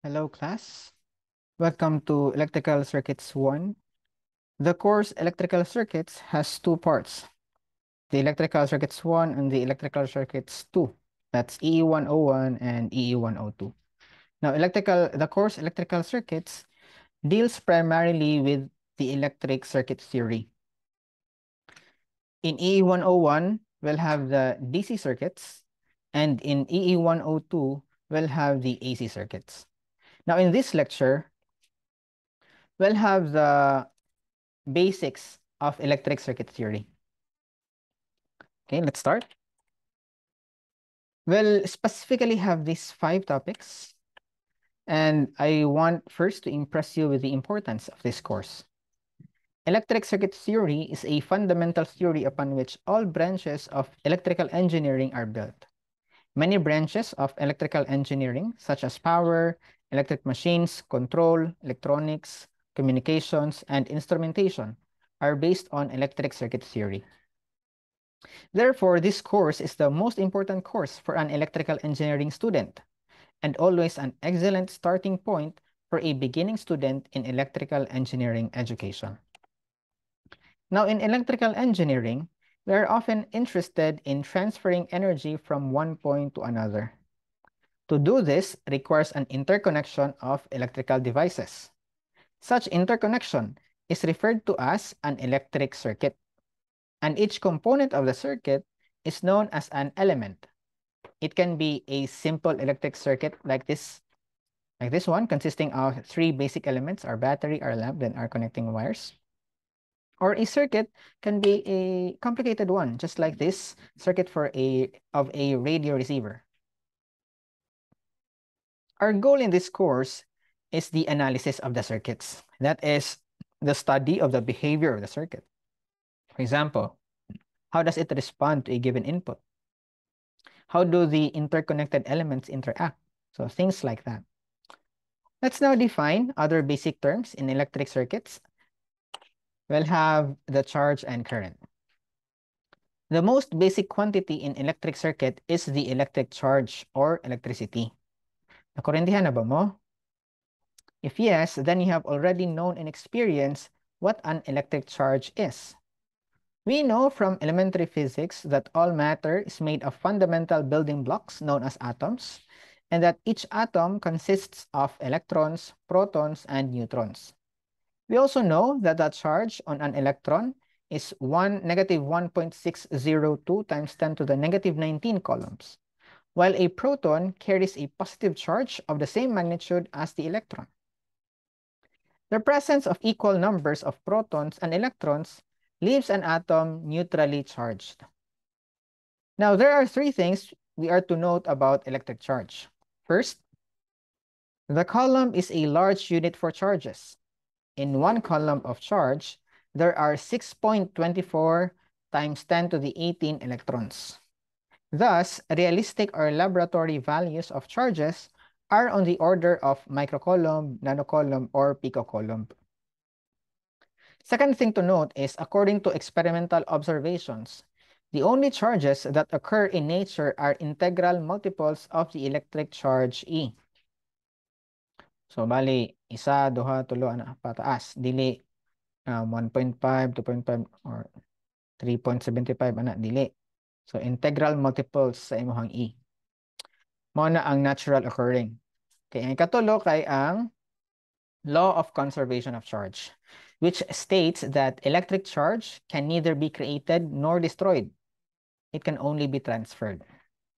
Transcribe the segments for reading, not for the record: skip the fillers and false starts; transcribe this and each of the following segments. Hello class, welcome to Electrical Circuits 1. The course Electrical Circuits has two parts, the Electrical Circuits 1 and the Electrical Circuits 2, that's EE-101 and EE-102. Now the course Electrical Circuits deals primarily with the electric circuit theory. In EE-101, we'll have the DC circuits, and in EE-102, we'll have the AC circuits. Now, in this lecture, we'll have the basics of electric circuit theory. Okay, let's start. We'll specifically have these five topics, and I want first to impress you with the importance of this course. Electric circuit theory is a fundamental theory upon which all branches of electrical engineering are built. Many branches of electrical engineering, such as power, electric machines, control, electronics, communications, and instrumentation, are based on electric circuit theory. Therefore, this course is the most important course for an electrical engineering student, and always an excellent starting point for a beginning student in electrical engineering education. Now, in electrical engineering, we are often interested in transferring energy from one point to another. To do this requires an interconnection of electrical devices. Such interconnection is referred to as an electric circuit, and each component of the circuit is known as an element. It can be a simple electric circuit like this one, consisting of three basic elements, our battery, our lamp, and our connecting wires. Or a circuit can be a complicated one, just like this circuit of a radio receiver. Our goal in this course is the analysis of the circuits. That is the study of the behavior of the circuit. For example, how does it respond to a given input? How do the interconnected elements interact? So things like that. Let's now define other basic terms in electric circuits. We'll have the charge and current. The most basic quantity in electric circuit is the electric charge or electricity. Nakurindihan na ba mo? If yes, then you have already known and experienced what an electric charge is. We know from elementary physics that all matter is made of fundamental building blocks known as atoms, and that each atom consists of electrons, protons, and neutrons. We also know that the charge on an electron is -1.602 times 10 to the negative 19 coulombs, while a proton carries a positive charge of the same magnitude as the electron. The presence of equal numbers of protons and electrons leaves an atom neutrally charged. Now, there are three things we are to note about electric charge. First, the coulomb is a large unit for charges. In one coulomb of charge, there are 6.24 times 10 to the 18 electrons. Thus, realistic or laboratory values of charges are on the order of microcoulomb, nanocoulomb, or picocoulomb. Second thing to note is, according to experimental observations, the only charges that occur in nature are integral multiples of the electric charge E. So, bali, isa, duha, tulo, ana, pataas. Dili, 1.5, 2.5, or 3.75, ana, dili. So, integral multiples sa imuhang E. Muna ang natural occurring. Okay, ang ikatulo kay ang law of conservation of charge, which states that electric charge can neither be created nor destroyed. It can only be transferred.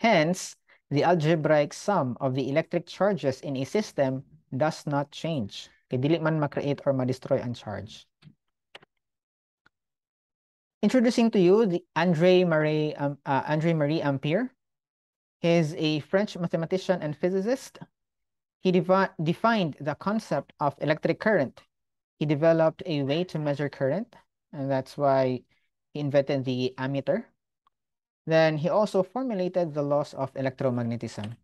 Hence, the algebraic sum of the electric charges in a system does not change. Okay, dili man ma-create or ma-destroy ang charge. Introducing to you the André-Marie Ampère. He is a French mathematician and physicist. He defined the concept of electric current. He developed a way to measure current, and that's why he invented the ammeter. Then he also formulated the laws of electromagnetism.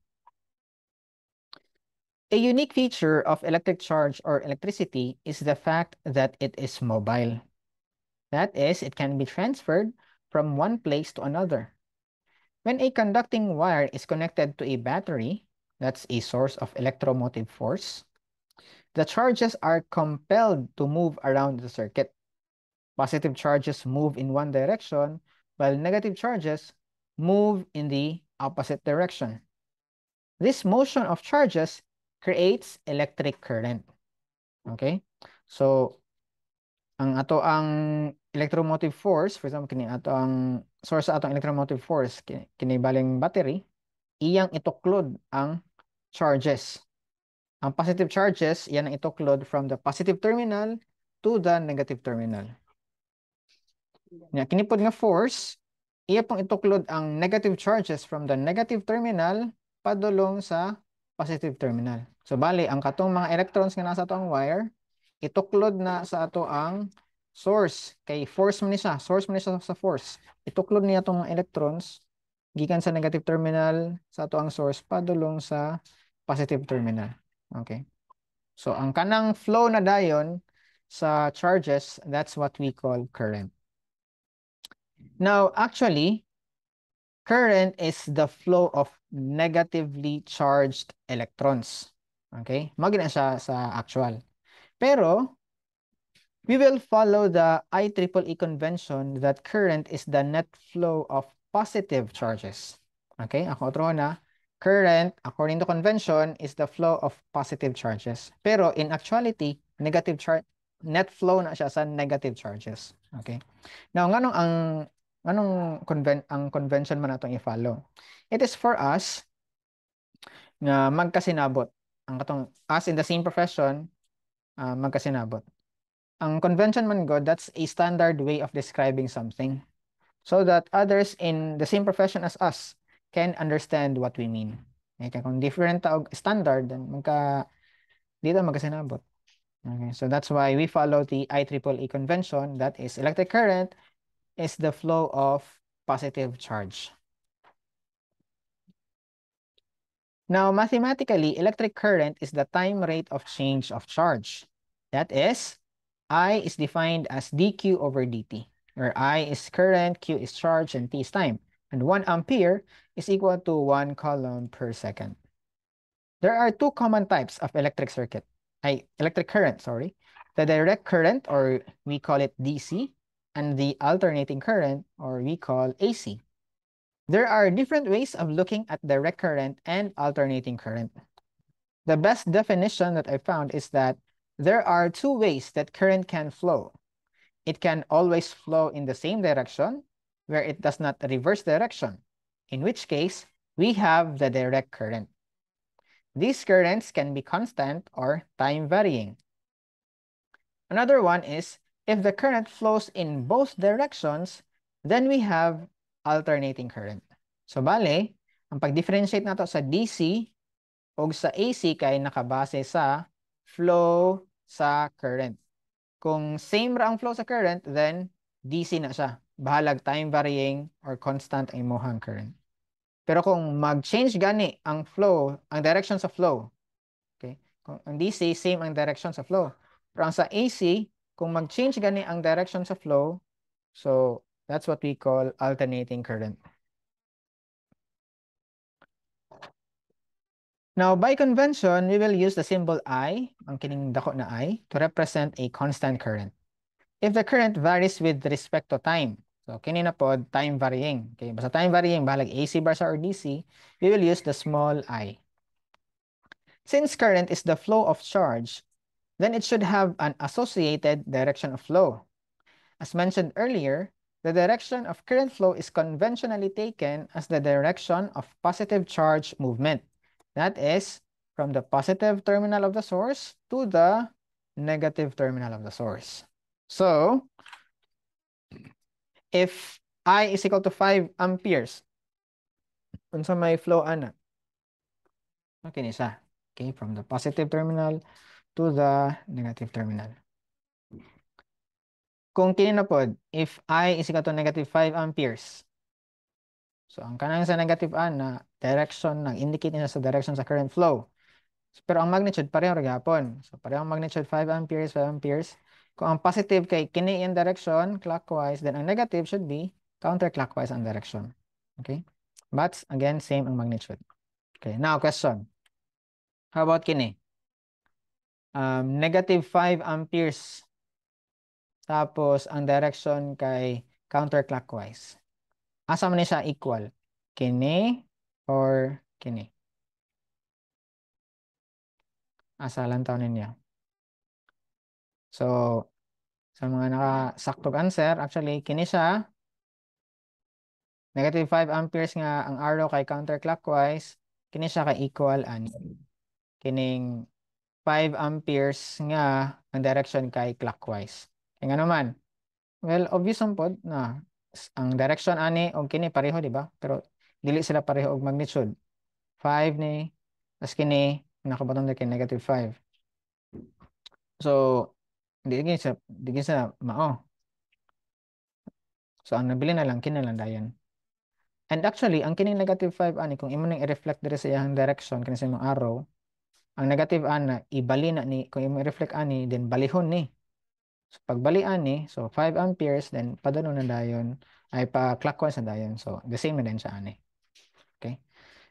A unique feature of electric charge or electricity is the fact that it is mobile. That is, it can be transferred from one place to another. When a conducting wire is connected to a battery, That's a source of electromotive force. The charges are compelled to move around the circuit. Positive charges move in one direction, while negative charges move in the opposite direction. This motion of charges creates electric current. Okay? So, ang ato ang electromotive force, for example, kini ato ang source sa atong electromotive force, kinibaling battery, iyang ituklod ang charges. Ang positive charges, yan ang ituklod from the positive terminal to the negative terminal. Nga kinipod nga force, iya pong ituklod ang negative charges from the negative terminal padulong sa positive terminal. So bali, ang katong mga electrons nga nasa atong wire, ituklod na sa ato ang source. Kay force man siya sa force. Ituklod niya itong mga electrons, gikan sa negative terminal, sa ato ang source, padulong sa positive terminal. Okay. So, ang kanang flow na dayon sa charges, that's what we call current. Now, actually, current is the flow of negatively charged electrons. Okay? Magina siya sa actual. Pero, we will follow the IEEE convention that current is the net flow of positive charges. Okay? Ako otro na. Current, according to convention, is the flow of positive charges. Pero in actuality, net flow na siya sa negative charges. Okay? Now, anong convention man atong i-follow? It is for us na magkasinabot. Ang katong us in the same profession, magkasinabot. Ang convention man god, that's a standard way of describing something so that others in the same profession as us can understand what we mean. Okay, kung different taog standard, then magkasinabot. Okay, so that's why we follow the IEEE convention, that is electric current is the flow of positive charge. Now, mathematically, electric current is the time rate of change of charge. That is, I is defined as dq over dt, where I is current, q is charge, and t is time. And 1 ampere is equal to 1 coulomb per second. There are two common types of electric current, sorry. The direct current, or we call it DC, and the alternating current, or we call AC. There are different ways of looking at direct current and alternating current. The best definition that I found is that there are two ways that current can flow. It can always flow in the same direction, where it does not reverse direction, in which case, we have the direct current. These currents can be constant or time varying. Another one is, if the current flows in both directions, then we have alternating current. So bale, ang pag-differentiate nato sa DC o sa AC kay nakabase sa flow sa current. Kung same ra ang flow sa current, then DC na siya. Bahalag time varying or constant ang imong current. Pero kung mag-change gani ang flow, ang direction sa flow. Okay? Kung ang DC same ang direction sa flow. Pero ang sa AC, kung mag-change gani ang direction sa flow, so that's what we call alternating current. Now, by convention, we will use the symbol I, ang kining dako na I, to represent a constant current. If the current varies with respect to time, so, kini na po, time varying. Okay, basta time varying, bahalag AC basa or DC, we will use the small I. Since current is the flow of charge, then it should have an associated direction of flow. As mentioned earlier, the direction of current flow is conventionally taken as the direction of positive charge movement. That is, from the positive terminal of the source to the negative terminal of the source. So, if I is equal to 5 amperes, unsa may flow ana? Okay ni siya. Okay, from the positive terminal to the negative terminal. Kung kini na pod, if I is equal to negative 5 amperes, so ang kanang sa negative ana, direction, nag-indicate niya sa direction sa current flow. Pero ang magnitude, pareho gapon. So pareho ang magnitude, 5 amperes, 5 amperes. Kung ang positive kay kini in direction, clockwise, then ang negative should be counterclockwise ang direction. Okay? But, again, same ang magnitude. Okay, now question. How about kini? -5 amperes. Tapos ang direction kay counterclockwise. Asa man siya equal? Kini or kini? Asa lang tawon niya. So, sa mga nakasaktog answer, actually, kini siya. -5 amperes nga ang arrow kay counterclockwise, kini siya kay equal ani. Kining 5 amperes nga ang direction kay clockwise. Kaya nga naman, well, obvious ang pod na ang direction ani og kini pareho, di ba? Pero dili sila pareho og magnitude. 5 ni, as kini, nakabatong na kay -5. So, hindi siya mao. So, ang nabili na lang, kini lang dayan. And actually, ang kining -5 ani, kung imo nang i-reflect diri sa iyang direction, kini sa imong arrow, ang negative ana, ibali na ni, kung imo i-reflect ani, then balihon ni. So, pagbali ani, so 5 amperes, then padano na dayon, ay pa-clockwise na dayon. So, the same na din siya ani. Okay?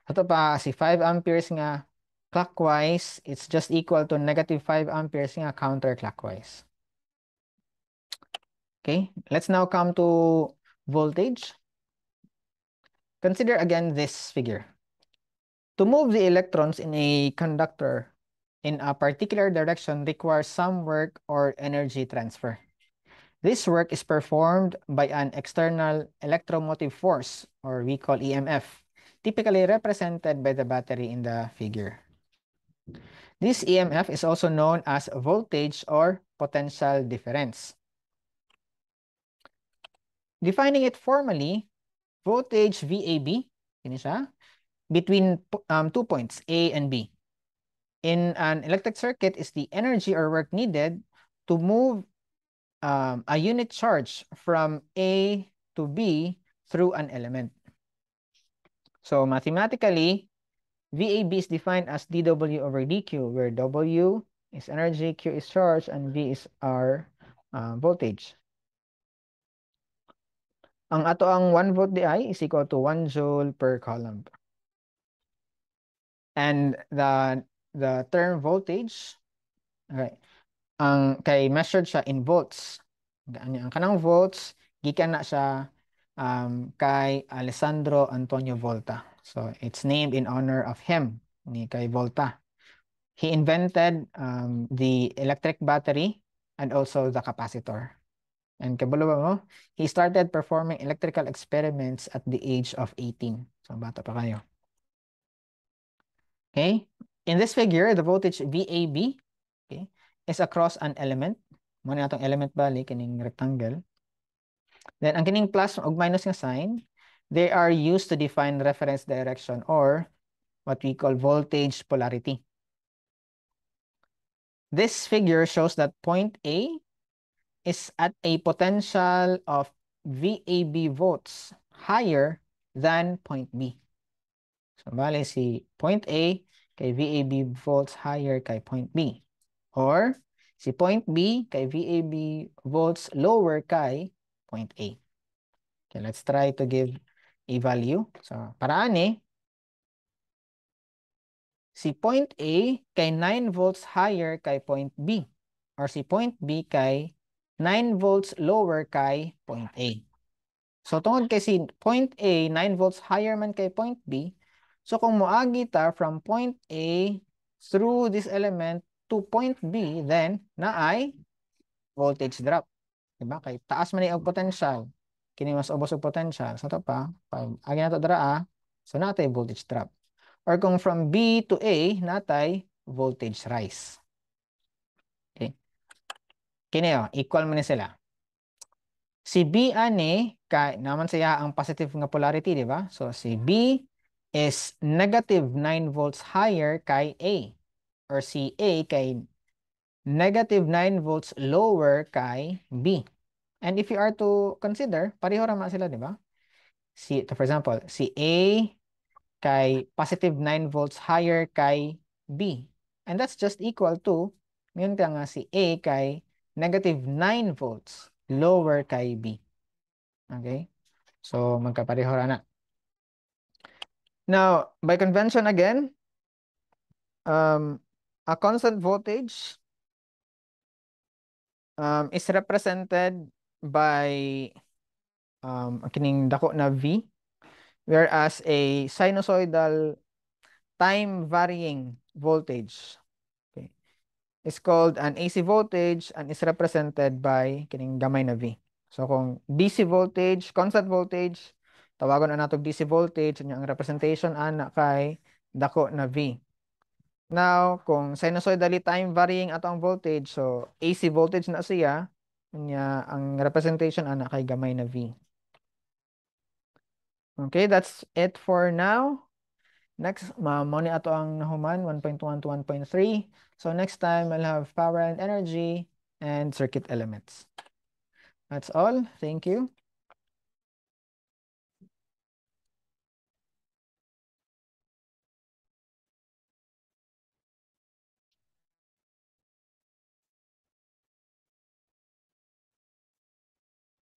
Ito pa, si 5 amperes nga clockwise, it's just equal to -5 amperes nga counterclockwise. Okay? Let's now come to voltage. Consider again this figure. To move the electrons in a conductor in a particular direction requires some work or energy transfer. This work is performed by an external electromotive force, or we call EMF, typically represented by the battery in the figure. This EMF is also known as voltage or potential difference. Defining it formally, voltage VAB, kini siya, between 2 points, A and B, in an electric circuit is the energy or work needed to move a unit charge from A to B through an element. So mathematically, VAB is defined as dW over dQ, where W is energy, Q is charge, and V is our voltage. Ang ato ang 1 volt DI is equal to 1 joule per coulomb. And the term voltage, okay, ang kay measured siya in volts. Ang kanang volts, gikan na siya kay Alessandro Antonio Volta. So it's named in honor of him, ni kay Volta. He invented the electric battery and also the capacitor. And kabalo mo, he started performing electrical experiments at the age of 18. So, bata pa kayo. Okay? In this figure, the voltage VAB, okay, is across an element. Muna natong element bali, kining rectangle. Then, ang kining plus o minus nga sign, they are used to define reference direction or what we call voltage polarity. This figure shows that point A is at a potential of VAB volts higher than point B. So, bali si point A kay VAB volts higher kay point B. Or si point B kay VAB volts lower kay point A. Okay, let's try to give a value. So, paraan si point A kay 9 volts higher kay point B. Or si point B kay 9 volts lower kay point A. So, tungod kay si point A, 9 volts higher man kay point B. So, kung moagi ta from point A through this element to point B, then naay voltage drop. Diba? Kay taas man ang potential. Kini mas ubos ang potential. So, ito pa, pag agi na ito dara, so natay voltage drop. Or kung from B to A, natay voltage rise. Kini o, equal man ni sila. Si B ani, kay naman siya ang positive nga polarity, di ba? So, si B is -9 volts higher kay A. Or si A kay -9 volts lower kay B. And if you are to consider, pareho naman sila, di ba? Si, for example, si A kay +9 volts higher kay B. And that's just equal to, yun ka nga si A kay -9 volts lower kay B. Okay? So, magkapareho na. Now, by convention again, A constant voltage is represented by kining dako na V, whereas a sinusoidal time-varying voltage is called an AC voltage and is represented by kining gamay na V. So kung DC voltage, constant voltage, tawagon na natog DC voltage, ang representation ana kay dako na V. Now, kung sinusoidally time-varying ato ang voltage, so AC voltage na siya, ang representation ana kay gamay na V. Okay, that's it for now. Next, mao ni ato ang nahuman, 1.1 to 1.3. So next time, I'll have power and energy and circuit elements. That's all. Thank you.